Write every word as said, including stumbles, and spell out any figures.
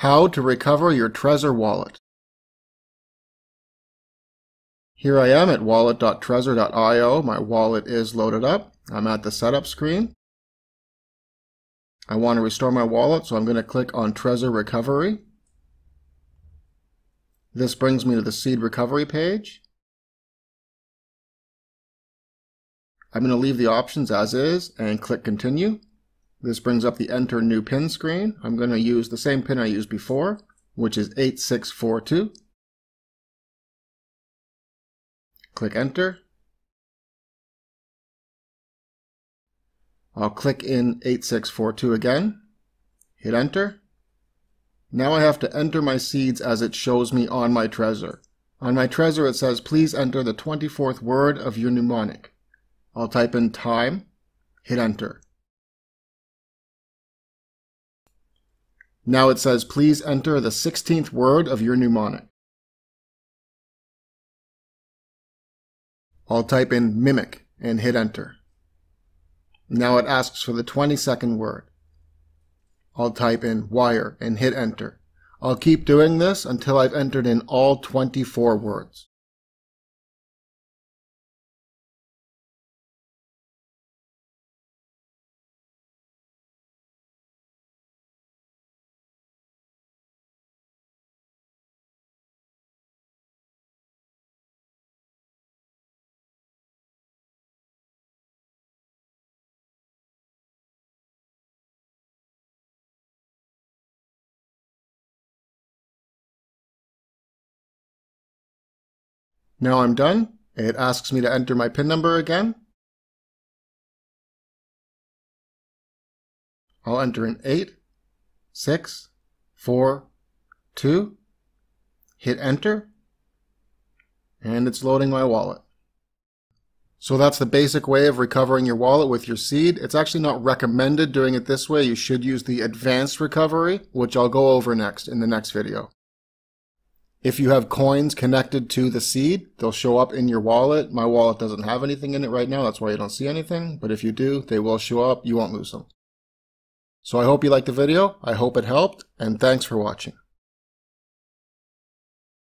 How to recover your Trezor wallet. Here I am at wallet dot trezor dot i o. My wallet is loaded up. I'm at the setup screen. I want to restore my wallet, so I'm going to click on Trezor Recovery. This brings me to the Seed Recovery page. I'm going to leave the options as is and click Continue. This brings up the Enter New PIN screen. I'm going to use the same PIN I used before, which is eight six four two. Click Enter. I'll click in eight six four two again. Hit Enter. Now I have to enter my seeds as it shows me on my Trezor. On my Trezor it says, please enter the twenty-fourth word of your mnemonic. I'll type in time. Hit Enter. Now it says, please enter the sixteenth word of your mnemonic. I'll type in mimic and hit enter. Now it asks for the twenty-second word. I'll type in wire and hit enter. I'll keep doing this until I've entered in all twenty-four words. Now I'm done. It asks me to enter my PIN number again. I'll enter in eight six four two, hit enter, and it's loading my wallet. So that's the basic way of recovering your wallet with your seed. It's actually not recommended doing it this way. You should use the advanced recovery, which I'll go over next in the next video. If you have coins connected to the seed, they'll show up in your wallet. My wallet doesn't have anything in it right now. That's why you don't see anything. But if you do, they will show up. You won't lose them. So I hope you liked the video. I hope it helped. And thanks for watching.